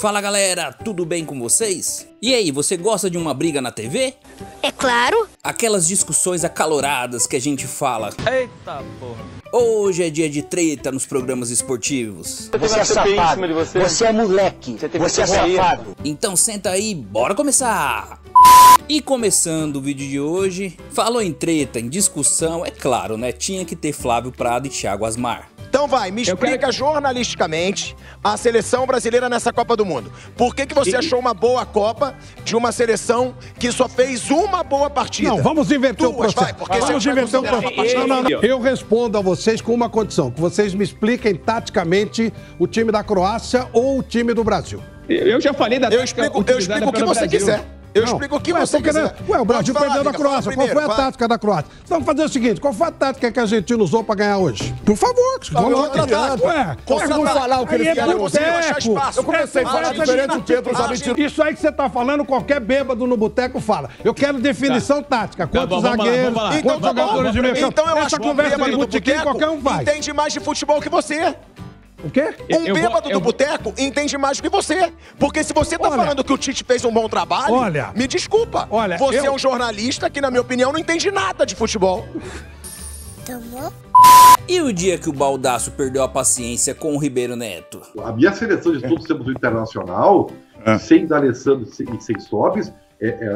Fala galera, tudo bem com vocês? E aí, você gosta de uma briga na TV? É claro! Aquelas discussões acaloradas que a gente fala. Eita porra! Hoje é dia de treta nos programas esportivos. Você é safado, você é moleque, você é safado. Então senta aí, bora começar! E começando o vídeo de hoje, falou em treta, em discussão, é claro, né? Tinha que ter Flávio Prado e Thiago Asmar. Então vai, me explica jornalisticamente a seleção brasileira nessa Copa do Mundo. Por que você achou uma boa Copa de uma seleção que só fez uma boa partida? Não, vamos inverter o processo. Vai, porque vamos inverter o processo. Não. Eu respondo a vocês com uma condição, que vocês me expliquem taticamente o time da Croácia ou o time do Brasil. Eu já falei da tática utilizada. Eu explico o que você quiser. Eu explico o que você quiser. Ué, o Brasil perdeu da Croácia. Qual foi a tática da Croácia? Vamos fazer o seguinte, qual foi a tática que a Argentina usou pra ganhar hoje? Por favor. Vamos falar o que eles querem. Eu comecei a falar diferente do Pedro dos Argentinos. Isso aí que você tá falando, qualquer bêbado no boteco fala. Eu quero definição tática. Quantos zagueiros, quantos jogadores de meio campo. Então eu acho que o bêbado do boteco entende mais de futebol que você. O quê? Um bêbado do boteco entende mais do que você. Porque se você tá falando que o Tite fez um bom trabalho, me desculpa. Você é um jornalista que, na minha opinião, não entende nada de futebol. Tomou? E o dia que o Baldasso perdeu a paciência com o Ribeiro Neto? A minha seleção de todos os tempos do Internacional, sem D'Alessandro e sem Sobis,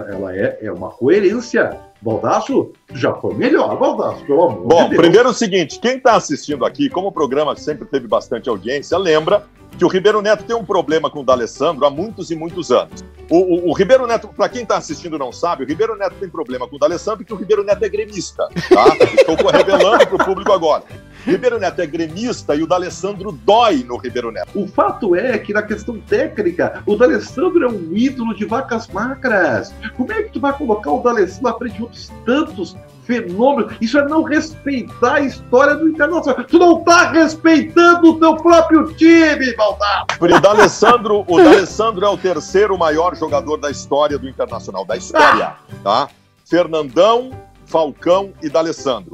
ela é uma coerência. Baldasso já foi melhor, Baldasso, pelo amor de Deus. Bom, primeiro é o seguinte, quem está assistindo aqui, como o programa sempre teve bastante audiência, lembra que o Ribeiro Neto tem um problema com o D'Alessandro há muitos e muitos anos. O Ribeiro Neto, para quem está assistindo não sabe, o Ribeiro Neto tem problema com o D'Alessandro porque o Ribeiro Neto é gremista, tá? Estou revelando para o público agora. O Ribeiro Neto é gremista e o D'Alessandro dói no Ribeiro Neto. O fato é que, na questão técnica, o D'Alessandro é um ídolo de vacas magras. Como é que tu vai colocar o D'Alessandro na frente de outros tantos fenômenos? Isso é não respeitar a história do Internacional. Tu não tá respeitando o teu próprio time, Baldasso! O D'Alessandro é o terceiro maior jogador da história do Internacional. Da história, tá? Fernandão, Falcão e D'Alessandro.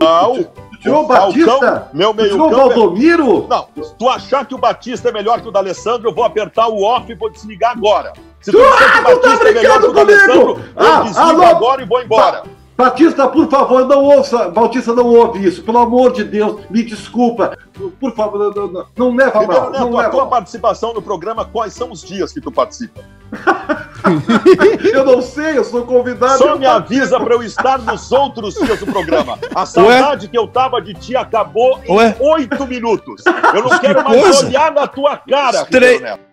Tirou o Batista? Tirou o Valdomiro? Não, se tu achar que o Batista é melhor que o D'Alessandro, eu vou apertar o off e vou desligar agora. Se tu achar que o Batista é melhor que o D'Alessandro, eu desligo agora e vou embora. Batista, por favor, não ouça. Batista, não ouve isso. Pelo amor de Deus, me desculpa. Por favor, não leva mal. Não leva a tua participação no programa, quais são os dias que tu participa? Eu não sei, eu sou convidado. Só me avisa pra eu estar nos outros dias do programa. A saudade que eu tava de ti acabou em 8 minutos. Eu não quero mais olhar na tua cara, Ribeiro Neto.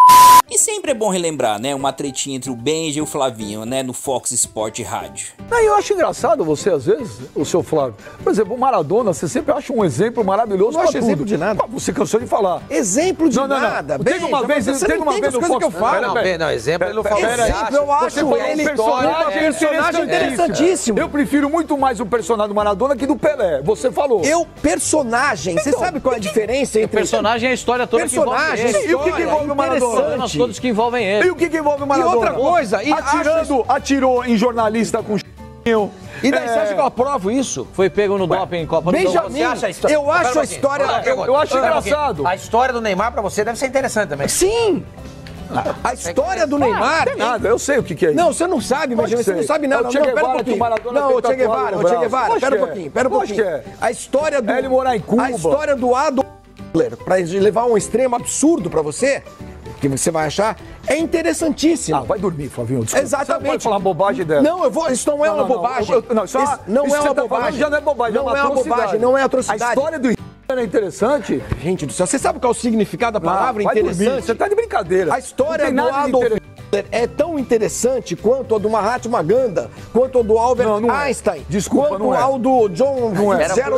E sempre é bom relembrar, né, uma tretinha entre o Benji e o Flavinho, né, no Fox Sport Rádio. Eu acho engraçado você, às vezes, o seu Flávio. Por exemplo, o Maradona, você sempre acha um exemplo maravilhoso. Não acho exemplo de nada. Você cansou de falar. Exemplo de nada. Não. Teve uma vez no Fox que eu falo. Não, exemplo ele não fala. Eu acho um personagem interessantíssimo. Eu prefiro muito mais o personagem do Maradona que do Pelé. Você falou. Personagem. Você sabe qual é a diferença entre... Personagem é a história toda que envolve. Personagem. E o que envolve o Maradona? Todos que envolvem ele. E o que envolve o Maradona? E outra coisa, atirou em jornalista com ch*****. E daí você acha que eu aprovo isso? Foi pego no doping em Copa do Mundo. Benjamin, eu acho a história... Eu acho engraçado. A história do Neymar pra você deve ser interessante também. Sim! A história do Neymar... Não tem nada, eu sei o que é isso. Não, você não sabe, Benjamin, você não sabe nada. Não, pera um pouquinho. Não, Che Guevara, pera um pouquinho. A história do... ele morar em Cuba. A história do Adolf Hitler, pra levar um extremo absurdo pra você... que você vai achar, é interessantíssimo. Vai dormir, Flavinho, desculpa. Exatamente. Você não pode falar bobagem dela. Não, isso não é uma bobagem. Não é uma bobagem. Já não é bobagem, não é uma bobagem, não é atrocidade. A história do era interessante. Gente do céu, você sabe qual é o significado da palavra interessante? Você tá de brincadeira. A história do Adolf Hitler é tão interessante quanto a do Mahatma Gandhi, quanto a do Albert Einstein, quanto ao do John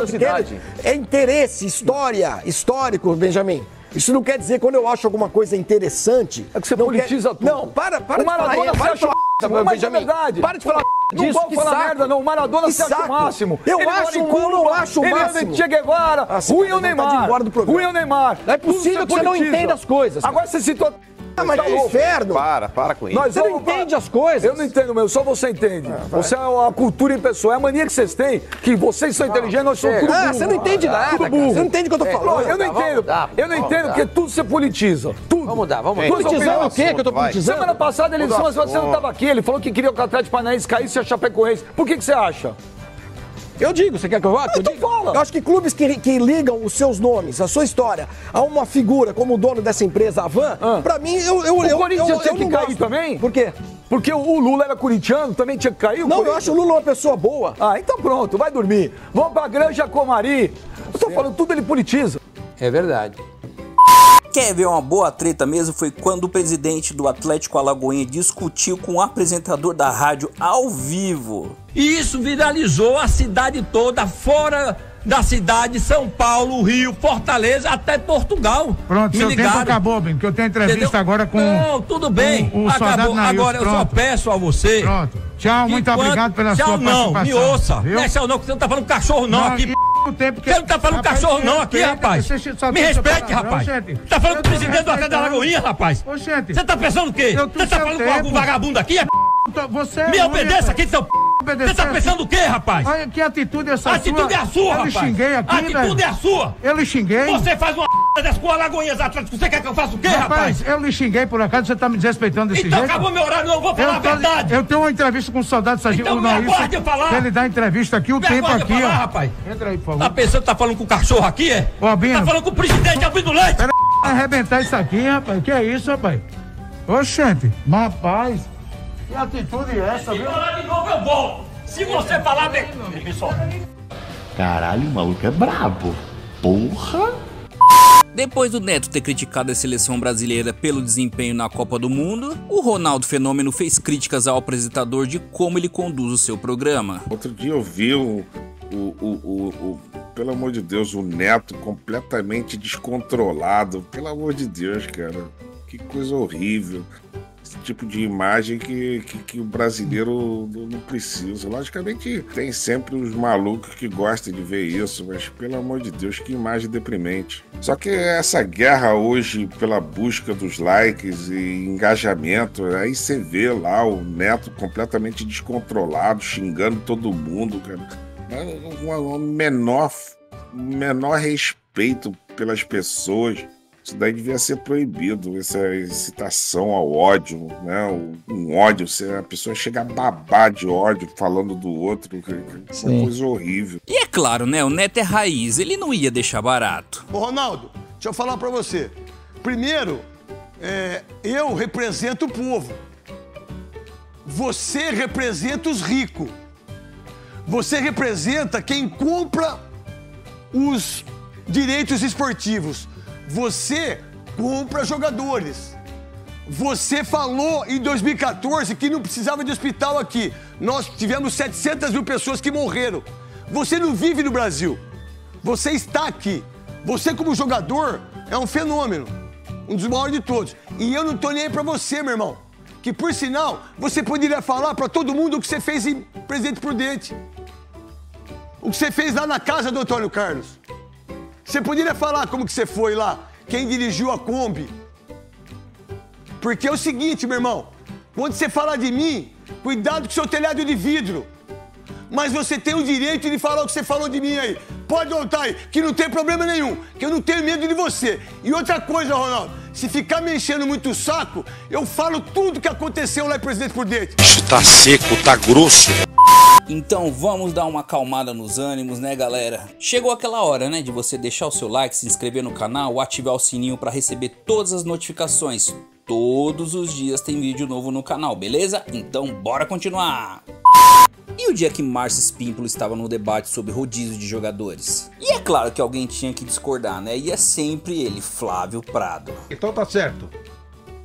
Kennedy. É interesse, história, histórico, Benjamin. Isso não quer dizer, quando eu acho alguma coisa interessante... É que você politiza tudo. Não, para de falar merda. Mas é verdade. Para de falar merda. Não vou falar merda, não. O Maradona se acha o máximo. Eu acho o Culo, acho o máximo. Ele anda em Che Guevara. Ruim é o Neymar. Não é possível que você não entenda as coisas. Agora você citou... Ah, mas que inferno! Para com isso. Você não entende as coisas. Eu não entendo, meu. Só você entende. Você é uma cultura em pessoa. É a mania que vocês têm, que vocês são inteligentes, nós somos tudo burro. Ah, você não entende nada, cara. Você não entende o que eu tô falando. Eu não entendo. Eu não entendo porque tudo você politiza. Tudo. Vamos mudar. Politizando o quê que eu tô politizando? Semana passada ele disse, mas você não tava aqui. Ele falou que queria que o Atlético Paranaense caísse e a Chapecoense. Por que você acha? Eu digo, você quer que eu vote? Então fala. Eu acho que clubes que ligam os seus nomes, a sua história, a uma figura como o dono dessa empresa, a Van, pra mim, o Corinthians tinha que cair também? Por quê? Porque o Lula era corintiano, também tinha que cair? Não, eu acho o Lula uma pessoa boa. Ah, então pronto, vai dormir. Vamos pra Granja Comari. Eu tô falando, tudo ele politiza. É verdade. Quer ver uma boa treta mesmo? Foi quando o presidente do Atlético Alagoinha discutiu com o apresentador da rádio ao vivo. E isso viralizou a cidade toda, fora da cidade, São Paulo, Rio, Fortaleza, até Portugal. Pronto, seu tempo acabou, Ben, que eu tenho entrevista agora com... Não, tudo bem, acabou. Agora eu só peço a você... Pronto, tchau, muito obrigado pela sua participação. Tchau não, me ouça, não é tchau não, que você não tá falando cachorro não aqui... Você não tá falando cachorro não aqui, rapaz. Me respeite, rapaz. Tá falando com o presidente do Atlético da Lagoinha, rapaz. Você tá pensando o quê? Você tá falando com algum vagabundo aqui? Me obedeça aqui, seu p***. Você tá pensando o quê, rapaz? Olha que atitude é essa sua. Atitude é a sua, rapaz. Eu lhe xinguei aqui, velho. Atitude é a sua. Eu lhe xinguei. Você faz uma p*** dessa com Alagoinhas Atlético. Você quer que eu faça o quê, rapaz? Eu lhe xinguei por acaso, você tá me desrespeitando desse jeito? Então acabou meu horário, não vou falar a verdade. Eu tenho uma entrevista com o soldado sargento. Então me aguarde eu falar. Ele dá entrevista aqui, o tempo aqui, ó. Rapaz. Entra aí, por favor. Tá pensando que tá falando com o cachorro aqui, é? Tá falando com o presidente, é o do leite. Pera aí, arrebentar isso aqui, rapaz. Que é isso, rapaz? Oxente, rapaz. Que atitude é essa, viu? Se falar de novo, eu volto. Se você falar, me solta. Caralho, o maluco é brabo. Porra! Depois do Neto ter criticado a seleção brasileira pelo desempenho na Copa do Mundo, o Ronaldo Fenômeno fez críticas ao apresentador de como ele conduz o seu programa. Outro dia eu vi pelo amor de Deus, o Neto completamente descontrolado. Pelo amor de Deus, cara. Que coisa horrível. Esse tipo de imagem que o brasileiro não precisa. Logicamente tem sempre os malucos que gostam de ver isso, mas pelo amor de Deus, que imagem deprimente. Só que essa guerra hoje pela busca dos likes e engajamento, aí você vê lá o Neto completamente descontrolado, xingando todo mundo, cara. Um menor respeito pelas pessoas. Isso daí devia ser proibido, essa excitação ao ódio, né? Um ódio, a pessoa chega a babar de ódio falando do outro, é uma coisa horrível. E é claro, né? O Neto é raiz, ele não ia deixar barato. Ô Ronaldo, deixa eu falar pra você. Primeiro, eu represento o povo. Você representa os ricos. Você representa quem compra os direitos esportivos. Você compra jogadores. Você falou em 2014 que não precisava de hospital aqui. Nós tivemos 700 mil pessoas que morreram. Você não vive no Brasil. Você está aqui. Você, como jogador, é um fenômeno. Um dos maiores de todos. E eu não estou nem aí para você, meu irmão. Que, por sinal, você poderia falar para todo mundo o que você fez em Presidente Prudente. O que você fez lá na casa do Antônio Carlos. Você poderia falar como que você foi lá, quem dirigiu a Kombi. Porque é o seguinte, meu irmão, quando você falar de mim, cuidado com o seu telhado de vidro. Mas você tem o direito de falar o que você falou de mim aí. Pode voltar aí, que não tem problema nenhum, que eu não tenho medo de você. E outra coisa, Ronaldo, se ficar me enchendo muito o saco, eu falo tudo que aconteceu lá em Presidente Prudente. Isso tá seco, tá grosso. Então vamos dar uma acalmada nos ânimos, né, galera? Chegou aquela hora, né, de você deixar o seu like, se inscrever no canal, ativar o sininho para receber todas as notificações. Todos os dias tem vídeo novo no canal, beleza? Então bora continuar! E o dia que Márcio Spíndola estava no debate sobre rodízio de jogadores? E é claro que alguém tinha que discordar, né? E é sempre ele, Flávio Prado. Então tá certo.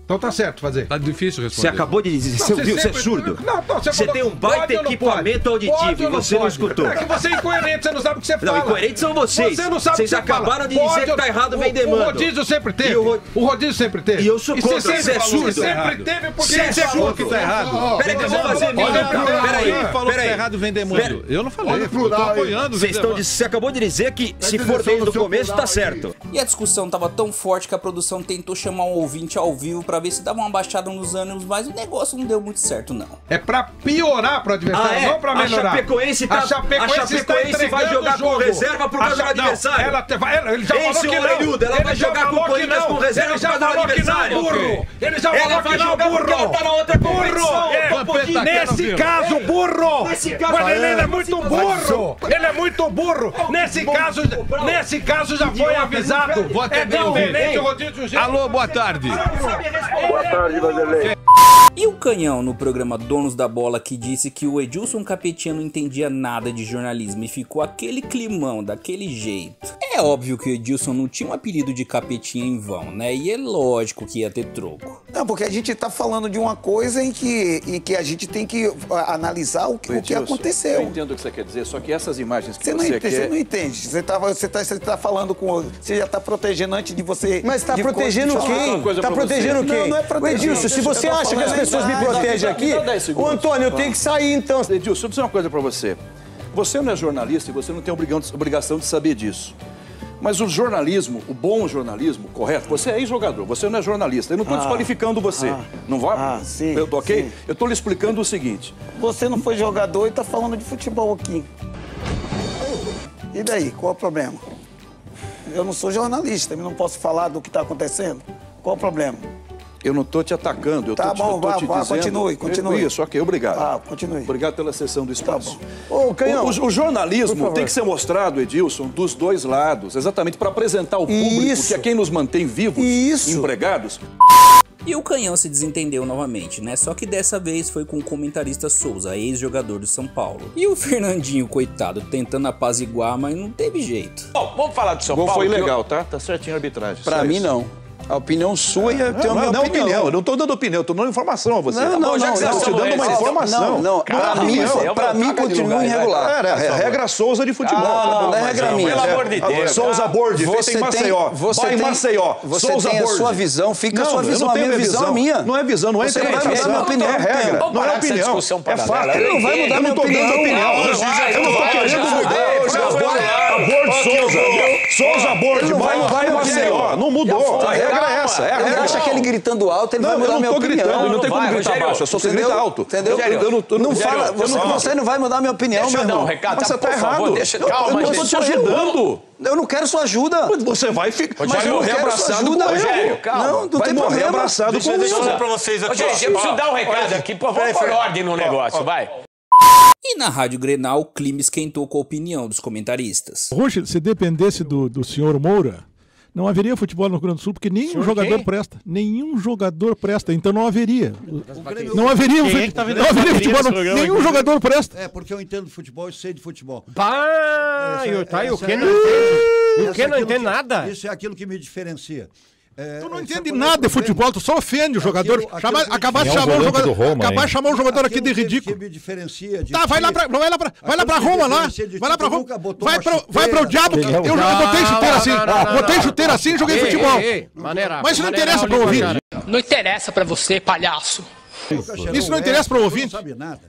Então tá certo fazer. Tá difícil responder. Você acabou de dizer, não, você é surdo. Não, você tem um baita equipamento auditivo e você não escutou. É que você é incoerente, você não sabe o que você fala. Não, incoerentes são vocês. Você não sabe vocês o que acabaram de dizer que tá errado, vem demanda. O rodízio sempre teve. O rodízio sempre teve. E eu sou contra, você é surdo. Sempre teve porque você falou que tá errado. Peraí que eu vou fazer mesmo. Peraí, falou que tá errado, vem demanda. Eu não falei, eu tô apoiando. Você acabou de dizer que se for desde o começo, tá certo. E a discussão tava tão forte que a produção tentou chamar um ouvinte ao vivo pra pra ver se dava uma baixada nos ânimos, mas o negócio não deu muito certo, não. É pra piorar pro adversário, não pra melhorar. A Chapecoense vai jogar com reserva pro causa do adversário. Ele já falou que não. Ela vai jogar com o Corinthians com reserva pro causa do adversário. Ele já falou que não, burro. Ela tá na outra competição. Nesse caso, burro. Ele é muito burro. Ele é muito burro. Nesse caso já foi avisado. Vou atender o Rodrigo. Alô, boa tarde. Boa tarde, Vanderlei. E o Canhão no programa Donos da Bola, que disse que o Edilson Capetinha não entendia nada de jornalismo e ficou aquele climão, daquele jeito. É óbvio que o Edilson não tinha um apelido de Capetinha em vão, né? E é lógico que ia ter troco. Não, porque a gente tá falando de uma coisa em que a gente tem que analisar o que aconteceu. Eu entendo o que você quer dizer, só que essas imagens que você não entende. Você tá falando com... Você já tá protegendo antes de você... Mas tá protegendo quem? Tá protegendo quem? Não é protegendo. Edilson, se você acha que as pessoas me protegem aqui, o Antônio, eu tenho que sair então. Edilson, eu preciso uma coisa pra você. Você não é jornalista e você não tem obrigação de saber disso. Mas o jornalismo, o bom jornalismo, correto? Você é ex-jogador, você não é jornalista. Eu não estou desqualificando você. Não vai? Sim, eu tô ok? Sim. Eu estou lhe explicando o seguinte. Você não foi jogador e está falando de futebol aqui. E daí? Qual é o problema? Eu não sou jornalista, eu não posso falar do que está acontecendo. Qual é o problema? Eu não estou te atacando, eu estou te dizendo... Tá bom, vá, continue. Isso, ok, obrigado. Continue. Obrigado pela cessão do espaço. Tá bom. Ô, Canhão, o jornalismo tem que ser mostrado, Edilson, dos dois lados, exatamente para apresentar ao público, isso, que é quem nos mantém vivos, isso, empregados. E o Canhão se desentendeu novamente, né? Só que dessa vez foi com o comentarista Souza, ex-jogador do São Paulo. E o Fernandinho, coitado, tentando apaziguar, mas não teve jeito. Bom, vamos falar do São Paulo. Foi legal, tá? Tá certinho a arbitragem. Pra mim, não. A opinião sua e eu tenho a minha opinião. Eu não estou dando opinião, eu estou dando informação a você. Não, estou dando uma informação. Pra mim, continua irregular. É regra Souza de futebol. Não é regra minha. Pelo amor de Deus. Souza Borja, feito em Maceió. Vai em Maceió. Você tem a sua visão, fica a sua visão. A minha visão é minha. Não é visão, não é interpretação. Não é regra. Não é opinião. É fato. Ele não vai mudar minha opinião. Eu não estou querendo mudar. Souza Borja, vai em Maceió. Não mudou. A regra é essa. Acha que ele gritando alto, ele vai mudar minha opinião. Não tem como gritar baixo, eu só grita alto. Entendeu? Você não vai mudar minha opinião, meu irmão. Mas você tá errado. Eu tô te ajudando. Eu não quero sua ajuda. Você vai ficar... Mas eu não quero sua ajuda, Rogério. Não tem problema. Abraçado com isso. Deixa eu dar um recado aqui, por favor, por ordem no negócio, vai. E na Rádio Grenal, o clima esquentou com a opinião dos comentaristas. Rocha, se dependesse do senhor Moura, não haveria futebol no Rio Grande do Sul, porque nenhum jogador presta. Nenhum jogador presta, então não haveria. Não haveria futebol, nenhum jogador presta. É, porque eu entendo futebol e sei de futebol. O que não entende nada? Isso é aquilo que me diferencia. Tu não entende nada de futebol, tu só ofende o jogador. Acabar de chamar o jogador, aqui de ridículo. Tá, vai lá pra Roma lá. Vai pra o diabo. Eu botei chuteira assim. Botei chuteira assim e joguei futebol. Mas isso não interessa pra ouvir. Não interessa pra você, palhaço. Isso não interessa pra ouvir.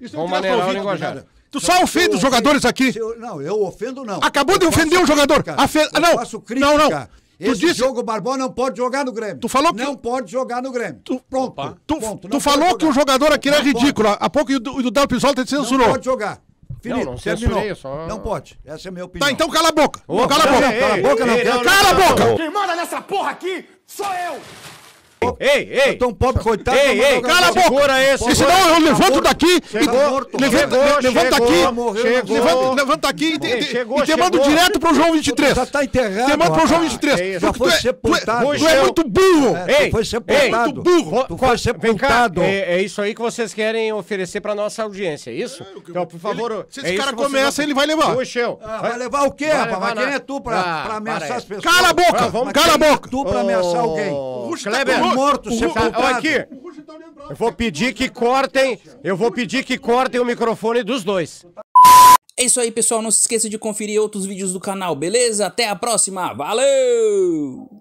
Isso não interessa pra ouvir. Tu só ofende os jogadores aqui. Não, eu ofendo não. Acabou de ofender um jogador. Não. Esse jogo, o Barbó não pode jogar no Grêmio. Tu falou que... Não pode jogar no Grêmio. Pronto. Tu falou que o jogador aqui era ridículo. Há pouco o Dal Pizzol te censurou. Não pode jogar. Finito, não censurei, só... Não pode. Essa é a minha opinião. Tá, então cala a boca. Cala a boca. Quem manda nessa porra aqui sou eu. Eu tô um pobre coitado. Cala a boca. E senão eu levanto daqui. Levanta aqui e te mando direto pro João 23. Já tá enterrado. Te mando pro João 23. Já foi sepultado. Tu é muito burro. Tu foi sepultado. É isso aí que vocês querem oferecer pra nossa audiência, é isso? Então, por favor... Se esse cara começa, ele vai levar. Vai levar o quê, rapaz? Quem é tu pra ameaçar as pessoas? Cala a boca. Cala a boca. Tu pra ameaçar alguém. Kleber... morto, olha aqui. Eu vou pedir que cortem o microfone dos dois. É isso aí, pessoal. Não se esqueça de conferir outros vídeos do canal, beleza? Até a próxima. Valeu!